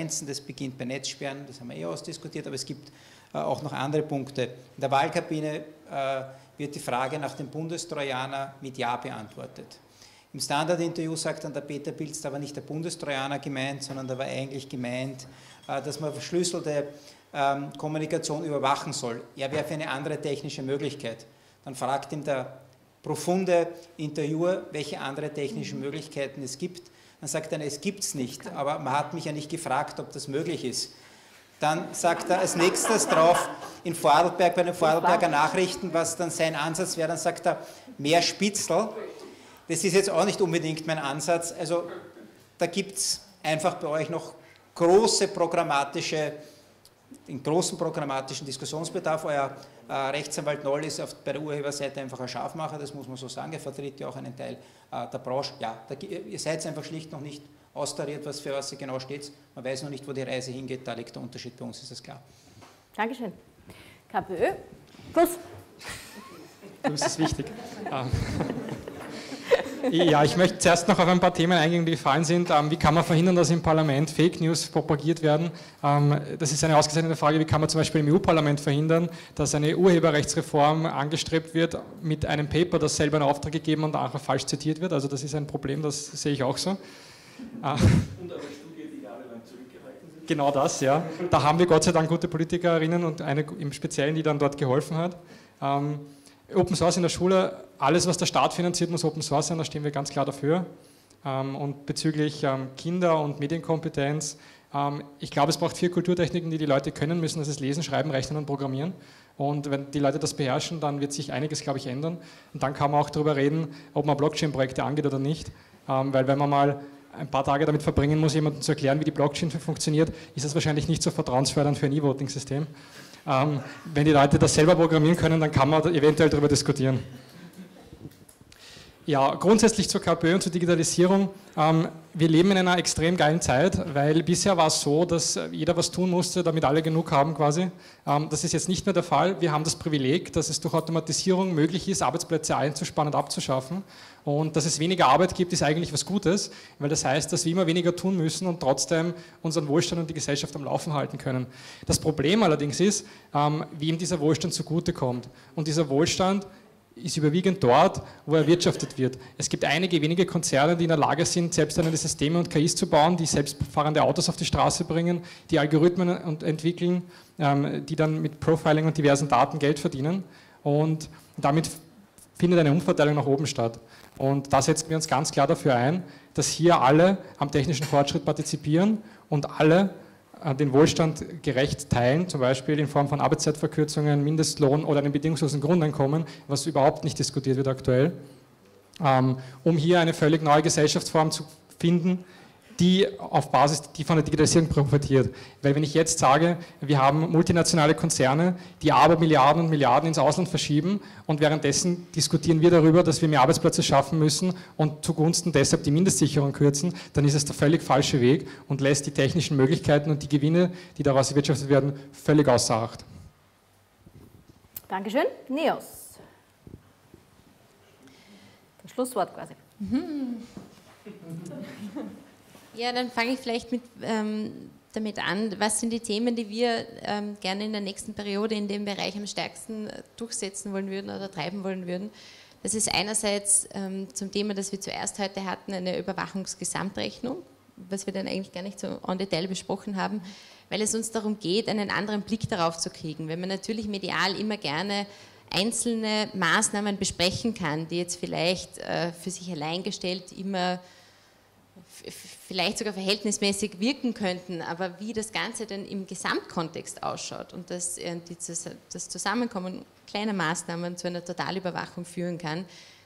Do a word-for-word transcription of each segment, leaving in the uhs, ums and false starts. Konsequenzen. Das beginnt bei Netzsperren, das haben wir eh ausdiskutiert, aber es gibt äh, auch noch andere Punkte. In der Wahlkabine äh, wird die Frage nach dem Bundestrojaner mit Ja beantwortet. Im Standard-Interview sagt dann der Peter Pilz, da war nicht der Bundestrojaner gemeint, sondern da war eigentlich gemeint, äh, dass man verschlüsselte ähm, Kommunikation überwachen soll. Er wäre für eine andere technische Möglichkeit. Dann fragt ihm der profunde Interviewer, welche andere technische Möglichkeiten es gibt. Dann sagt er, es gibt es nicht, aber man hat mich ja nicht gefragt, ob das möglich ist. Dann sagt er als nächstes drauf, in Vorarlberg, bei den Vorarlberger Nachrichten, was dann sein Ansatz wäre, dann sagt er, mehr Spitzel. Das ist jetzt auch nicht unbedingt mein Ansatz. Also da gibt es einfach bei euch noch große programmatische, in großen programmatischen Diskussionsbedarf. Euer äh, Rechtsanwalt Noll ist auf, bei der Urheberseite einfach ein Scharfmacher, das muss man so sagen, er vertritt ja auch einen Teil äh, der Branche. Ja, da, ihr seid einfach schlicht noch nicht austariert, was für was ihr genau steht. Man weiß noch nicht, wo die Reise hingeht, da liegt der Unterschied, bei uns ist das klar. Dankeschön. KPÖ Plus. Das ist wichtig. Ja, ich möchte zuerst noch auf ein paar Themen eingehen, die gefallen sind. Wie kann man verhindern, dass im Parlament Fake News propagiert werden? Das ist eine ausgezeichnete Frage. Wie kann man zum Beispiel im E U-Parlament verhindern, dass eine Urheberrechtsreform angestrebt wird mit einem Paper, das selber in Auftrag gegeben und nachher falsch zitiert wird? Also das ist ein Problem, das sehe ich auch so. Und eine Studie, die jahrelang zurückgehalten sind. Genau das, ja. Da haben wir Gott sei Dank gute Politikerinnen und eine im Speziellen, die dann dort geholfen hat. Open Source in der Schule, alles, was der Staat finanziert, muss Open Source sein, da stehen wir ganz klar dafür. Und bezüglich Kinder- und Medienkompetenz, ich glaube, es braucht vier Kulturtechniken, die die Leute können müssen, das ist Lesen, Schreiben, Rechnen und Programmieren. Und wenn die Leute das beherrschen, dann wird sich einiges, glaube ich, ändern. Und dann kann man auch darüber reden, ob man Blockchain-Projekte angeht oder nicht, weil wenn man mal ein paar Tage damit verbringen muss, jemandem zu erklären, wie die Blockchain funktioniert, ist das wahrscheinlich nicht so vertrauensfördernd für ein E-Voting-System. Ähm, wenn die Leute das selber programmieren können, dann kann man eventuell darüber diskutieren. Ja, grundsätzlich zur KPÖ und zur Digitalisierung. Ähm, wir leben in einer extrem geilen Zeit, weil bisher war es so, dass jeder was tun musste, damit alle genug haben quasi. Ähm, das ist jetzt nicht mehr der Fall. Wir haben das Privileg, dass es durch Automatisierung möglich ist, Arbeitsplätze einzuspannen und abzuschaffen. Und dass es weniger Arbeit gibt, ist eigentlich was Gutes, weil das heißt, dass wir immer weniger tun müssen und trotzdem unseren Wohlstand und die Gesellschaft am Laufen halten können. Das Problem allerdings ist, ähm, wem dieser Wohlstand zugutekommt. Und dieser Wohlstand ist überwiegend dort, wo erwirtschaftet wird. Es gibt einige wenige Konzerne, die in der Lage sind, selbsternannte Systeme und K Is zu bauen, die selbstfahrende Autos auf die Straße bringen, die Algorithmen entwickeln, ähm, die dann mit Profiling und diversen Daten Geld verdienen. Und damit findet eine Umverteilung nach oben statt. Und da setzen wir uns ganz klar dafür ein, dass hier alle am technischen Fortschritt partizipieren und alle den Wohlstand gerecht teilen, zum Beispiel in Form von Arbeitszeitverkürzungen, Mindestlohn oder einem bedingungslosen Grundeinkommen, was überhaupt nicht diskutiert wird aktuell, um hier eine völlig neue Gesellschaftsform zu finden, die auf Basis, die von der Digitalisierung profitiert. Weil wenn ich jetzt sage, wir haben multinationale Konzerne, die aber Milliarden und Milliarden ins Ausland verschieben und währenddessen diskutieren wir darüber, dass wir mehr Arbeitsplätze schaffen müssen und zugunsten deshalb die Mindestsicherung kürzen, dann ist das der völlig falsche Weg und lässt die technischen Möglichkeiten und die Gewinne, die daraus erwirtschaftet werden, völlig außer Acht. Dankeschön. Neos. Das Schlusswort quasi. Mhm. Ja, dann fange ich vielleicht mit, ähm, damit an, was sind die Themen, die wir ähm, gerne in der nächsten Periode in dem Bereich am stärksten durchsetzen wollen würden oder treiben wollen würden. Das ist einerseits ähm, zum Thema, das wir zuerst heute hatten, eine Überwachungsgesamtrechnung, was wir dann eigentlich gar nicht so en Detail besprochen haben, weil es uns darum geht, einen anderen Blick darauf zu kriegen. Wenn man natürlich medial immer gerne einzelne Maßnahmen besprechen kann, die jetzt vielleicht äh, für sich alleingestellt immer vielleicht sogar verhältnismäßig wirken könnten, aber wie das Ganze denn im Gesamtkontext ausschaut und dass das Zusammenkommen kleiner Maßnahmen zu einer Totalüberwachung führen kann,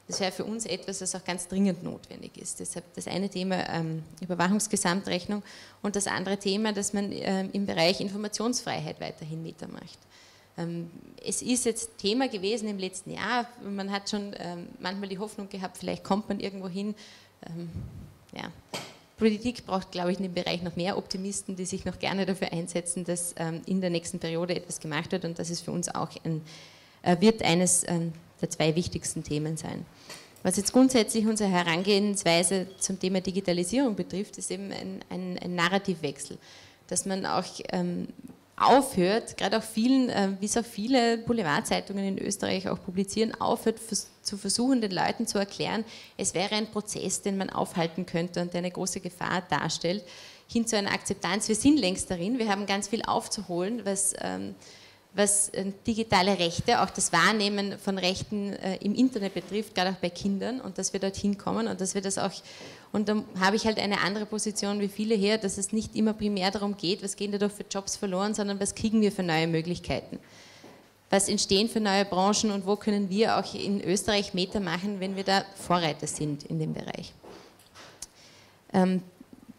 das wäre für uns etwas, das auch ganz dringend notwendig ist. Deshalb das eine Thema ähm, Überwachungsgesamtrechnung und das andere Thema, dass man ähm, im Bereich Informationsfreiheit weiterhin mitmacht. Ähm, es ist jetzt Thema gewesen im letzten Jahr, man hat schon ähm, manchmal die Hoffnung gehabt, vielleicht kommt man irgendwo hin, ähm, ja. Politik braucht, glaube ich, in dem Bereich noch mehr Optimisten, die sich noch gerne dafür einsetzen, dass ähm, in der nächsten Periode etwas gemacht wird und das ist für uns auch ein, äh, wird eines ähm, der zwei wichtigsten Themen sein. Was jetzt grundsätzlich unsere Herangehensweise zum Thema Digitalisierung betrifft, ist eben ein, ein, ein Narrativwechsel. dass man auch ähm, aufhört, gerade auch vielen, äh, wie es auch viele Boulevardzeitungen in Österreich auch publizieren, aufhört vers zu versuchen, den Leuten zu erklären, es wäre ein Prozess, den man aufhalten könnte und der eine große Gefahr darstellt, hin zu einer Akzeptanz. Wir sind längst darin, wir haben ganz viel aufzuholen, was, ähm, was äh, digitale Rechte, auch das Wahrnehmen von Rechten äh, im Internet betrifft, gerade auch bei Kindern, und dass wir dorthin kommen und dass wir das auch, und dann habe ich halt eine andere Position wie viele hier, dass es nicht immer primär darum geht, was gehen dadurch für Jobs verloren, sondern was kriegen wir für neue Möglichkeiten. Was entstehen für neue Branchen und wo können wir auch in Österreich Meter machen, wenn wir da Vorreiter sind in dem Bereich. Ähm,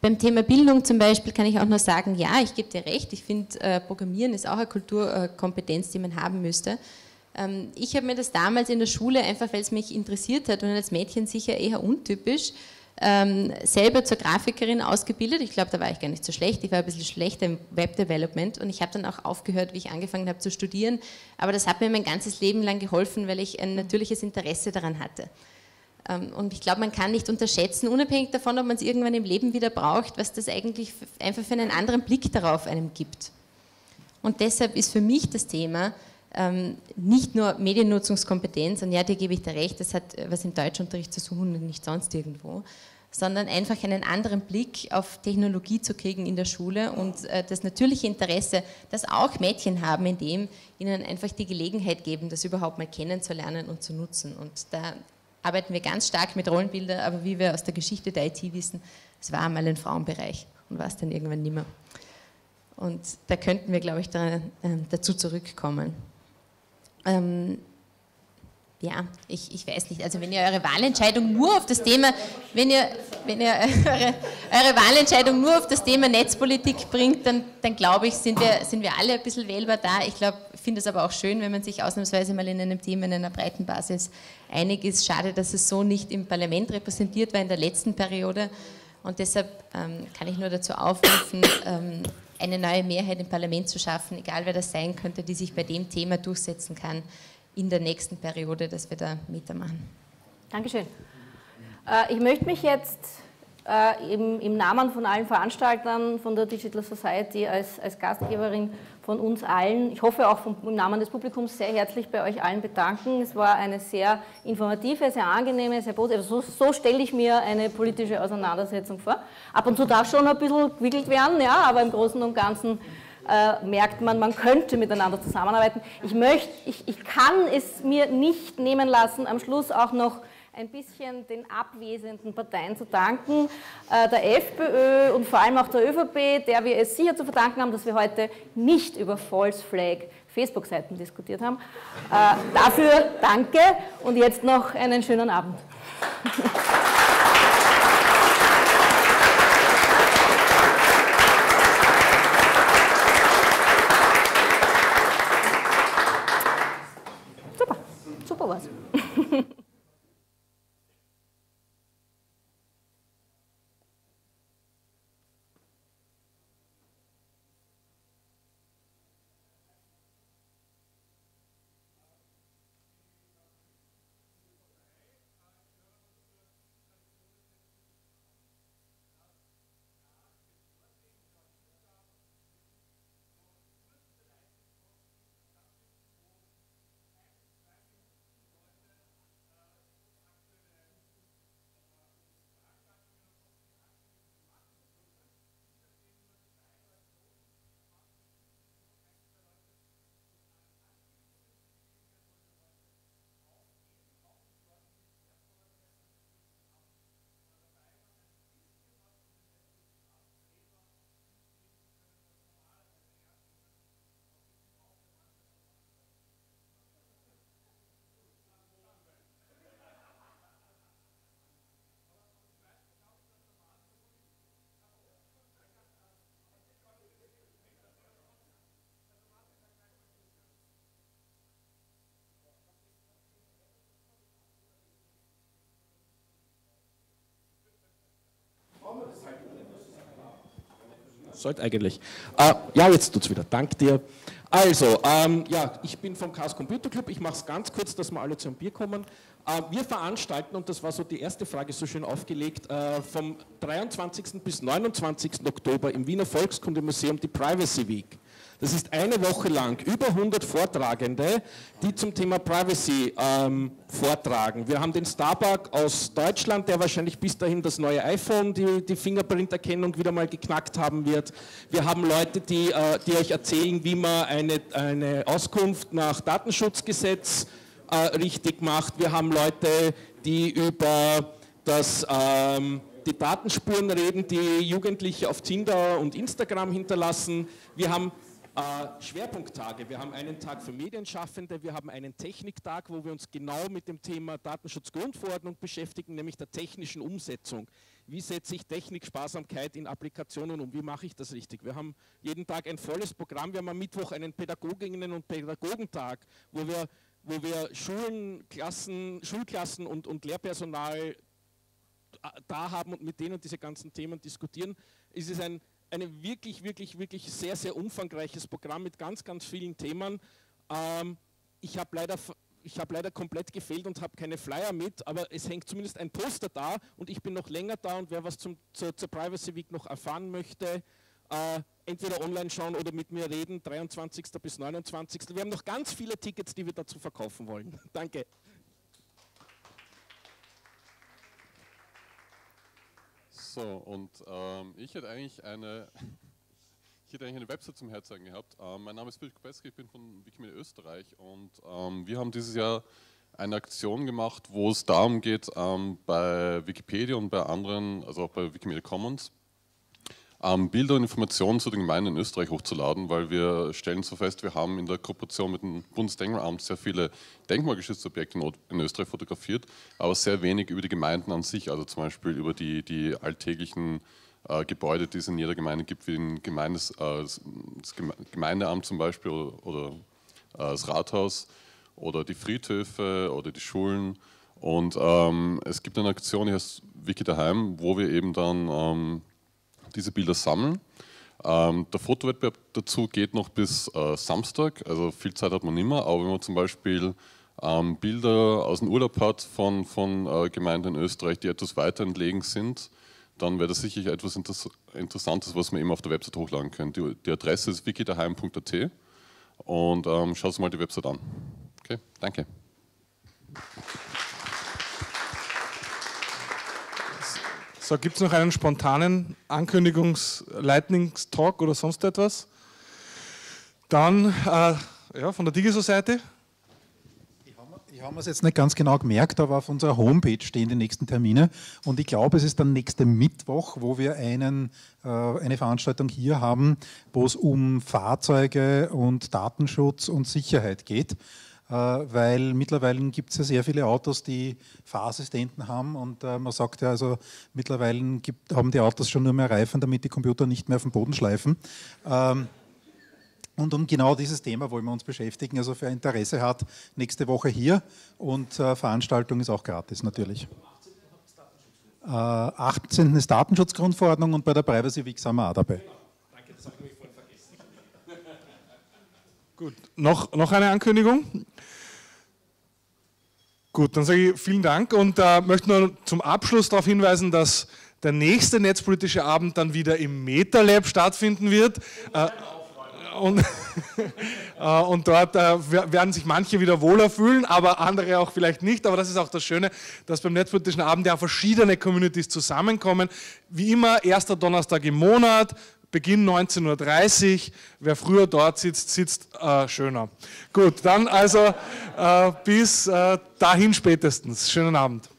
Beim Thema Bildung zum Beispiel kann ich auch nur sagen, ja, ich gebe dir recht, ich finde, äh, Programmieren ist auch eine Kulturkompetenz, äh, die man haben müsste. Ähm, ich habe mir das damals in der Schule, einfach weil es mich interessiert hat und als Mädchen sicher eher untypisch, ähm, selber zur Grafikerin ausgebildet. Ich glaube, da war ich gar nicht so schlecht, ich war ein bisschen schlechter im Web-Development und ich habe dann auch aufgehört, wie ich angefangen habe zu studieren, aber das hat mir mein ganzes Leben lang geholfen, weil ich ein natürliches Interesse daran hatte. Und ich glaube, man kann nicht unterschätzen, unabhängig davon, ob man es irgendwann im Leben wieder braucht, was das eigentlich einfach für einen anderen Blick darauf einem gibt. Und deshalb ist für mich das Thema ähm, nicht nur Mediennutzungskompetenz, und ja, dir gebe ich da recht, das hat was im Deutschunterricht zu suchen und nicht sonst irgendwo, sondern einfach einen anderen Blick auf Technologie zu kriegen in der Schule und äh, das natürliche Interesse, das auch Mädchen haben, indem ihnen einfach die Gelegenheit geben, das überhaupt mal kennenzulernen und zu nutzen. Und da arbeiten wir ganz stark mit Rollenbildern, aber wie wir aus der Geschichte der I T wissen, es war einmal ein Frauenbereich und war es dann irgendwann nicht mehr. Und da könnten wir, glaube ich, da, äh, dazu zurückkommen. Ähm, ja, ich, ich weiß nicht, also wenn ihr eure Wahlentscheidung nur auf das Thema, wenn ihr, wenn ihr eure, eure Wahlentscheidung nur auf das Thema Netzpolitik bringt, dann, dann glaube ich, sind wir, sind wir alle ein bisschen wählbar da. Ich glaube, finde es aber auch schön, wenn man sich ausnahmsweise mal in einem Thema in einer breiten Basis einig ist. Schade, dass es so nicht im Parlament repräsentiert war in der letzten Periode. Und deshalb ähm, kann ich nur dazu aufrufen, ähm, eine neue Mehrheit im Parlament zu schaffen, egal wer das sein könnte, die sich bei dem Thema durchsetzen kann in der nächsten Periode, dass wir da mitmachen. Dankeschön. Äh, ich möchte mich jetzt äh, im, im Namen von allen Veranstaltern von der Digital Society als, als Gastgeberin von uns allen, ich hoffe auch vom, im Namen des Publikums, sehr herzlich bei euch allen bedanken. Es war eine sehr informative, sehr angenehme, sehr positive, so, so stelle ich mir eine politische Auseinandersetzung vor. Ab und zu darf schon ein bisschen gewickelt werden, ja, aber im Großen und Ganzen Äh, merkt man, man könnte miteinander zusammenarbeiten. Ich möchte, ich, ich kann es mir nicht nehmen lassen, am Schluss auch noch ein bisschen den abwesenden Parteien zu danken, äh, der FPÖ und vor allem auch der ÖVP, der wir es sicher zu verdanken haben, dass wir heute nicht über False Flag Facebook-Seiten diskutiert haben. Äh, dafür danke und jetzt noch einen schönen Abend. Sollte eigentlich. Äh, ja, jetzt tut's wieder. Dank dir. Also, ähm, ja, ich bin vom Chaos Computer Club. Ich mache es ganz kurz, dass wir alle zum Bier kommen. Wir veranstalten, und das war so die erste Frage so schön aufgelegt, vom dreiundzwanzigsten bis neunundzwanzigsten Oktober im Wiener Volkskundemuseum die Privacy Week. Das ist eine Woche lang über hundert Vortragende, die zum Thema Privacy ähm, vortragen. Wir haben den Starbuck aus Deutschland, der wahrscheinlich bis dahin das neue iPhone, die, die Fingerprint-Erkennung wieder mal geknackt haben wird. Wir haben Leute, die, äh, die euch erzählen, wie man eine, eine Auskunft nach Datenschutzgesetz äh, richtig macht. Wir haben Leute, die über das... Ähm, die Datenspuren reden, die Jugendliche auf Tinder und Instagram hinterlassen. Wir haben äh, Schwerpunkttage. Wir haben einen Tag für Medienschaffende, wir haben einen Techniktag, wo wir uns genau mit dem Thema Datenschutzgrundverordnung beschäftigen, nämlich der technischen Umsetzung. Wie setze ich Techniksparsamkeit in Applikationen um? Wie mache ich das richtig? Wir haben jeden Tag ein volles Programm. Wir haben am Mittwoch einen Pädagoginnen- und Pädagogentag, wo wir, wo wir Schulen, Klassen, Schulklassen und, und Lehrpersonal da haben und mit denen diese ganzen Themen diskutieren. Es ist ein eine wirklich, wirklich, wirklich sehr, sehr umfangreiches Programm mit ganz, ganz vielen Themen. Ähm, ich habe leider, ich habe leider komplett gefehlt und habe keine Flyer mit, aber es hängt zumindest ein Poster da und ich bin noch länger da, und wer was zum, zur, zur Privacy Week noch erfahren möchte, äh, entweder online schauen oder mit mir reden, dreiundzwanzigsten bis neunundzwanzigsten Wir haben noch ganz viele Tickets, die wir dazu verkaufen wollen. Danke. So, und ähm, ich hätte eigentlich eine, ich hätte eigentlich eine Website zum Herzeigen gehabt. Ähm, mein Name ist Peter Pilz, ich bin von Wikimedia Österreich, und ähm, wir haben dieses Jahr eine Aktion gemacht, wo es darum geht, ähm, bei Wikipedia und bei anderen, also auch bei Wikimedia Commons, ähm, Bilder und Informationen zu den Gemeinden in Österreich hochzuladen, weil wir stellen so fest, wir haben in der Kooperation mit dem Bundesdenkmalamt sehr viele denkmalgeschützte Objekte in Österreich fotografiert, aber sehr wenig über die Gemeinden an sich, also zum Beispiel über die, die alltäglichen äh, Gebäude, die es in jeder Gemeinde gibt, wie den Gemeindes, äh, das Gemeindeamt zum Beispiel oder, oder äh, das Rathaus oder die Friedhöfe oder die Schulen. Und ähm, es gibt eine Aktion, die heißt Wiki daheim, wo wir eben dann ähm, diese Bilder sammeln. Ähm, der Fotowettbewerb dazu geht noch bis äh, Samstag, also viel Zeit hat man nicht mehr, aber wenn man zum Beispiel ähm, Bilder aus dem Urlaub hat von, von äh, Gemeinden in Österreich, die etwas weiter entlegen sind, dann wäre das sicherlich etwas Inter- Interessantes, was man eben auf der Website hochladen kann. Die, die Adresse ist wiki daheim punkt a t und ähm, schaut euch mal die Website an. Okay, danke. So, gibt es noch einen spontanen Ankündigungs-Lightning-Talk oder sonst etwas? Dann äh, ja, von der Digiso Society. Ich habe mir es jetzt nicht ganz genau gemerkt, aber auf unserer Homepage stehen die nächsten Termine, und ich glaube, es ist dann nächste Mittwoch, wo wir einen, äh, eine Veranstaltung hier haben, wo es um Fahrzeuge und Datenschutz und Sicherheit geht. Weil mittlerweile gibt es ja sehr viele Autos, die Fahrassistenten haben, und äh, man sagt ja, also mittlerweile gibt, haben die Autos schon nur mehr Reifen, damit die Computer nicht mehr auf den Boden schleifen. Ähm, und um genau dieses Thema wollen wir uns beschäftigen, also wer Interesse hat, nächste Woche hier, und äh, Veranstaltung ist auch gratis natürlich. Äh, achtzehnten ist Datenschutzgrundverordnung, und bei der Privacy Week sind wir auch dabei. Danke, das habe ich voll vergessen. Gut, noch, noch eine Ankündigung? Gut, dann sage ich vielen Dank und äh, möchte nur zum Abschluss darauf hinweisen, dass der nächste netzpolitische Abend dann wieder im MetaLab stattfinden wird. Äh, und, äh, und dort äh, werden sich manche wieder wohler fühlen, aber andere auch vielleicht nicht. Aber das ist auch das Schöne, dass beim netzpolitischen Abend ja verschiedene Communities zusammenkommen. Wie immer, erster Donnerstag im Monat, Beginn neunzehn Uhr dreißig. Wer früher dort sitzt, sitzt äh, schöner. Gut, dann also äh, bis äh, dahin spätestens. Schönen Abend.